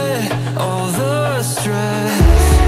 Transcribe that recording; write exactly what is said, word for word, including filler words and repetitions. forget all the stress.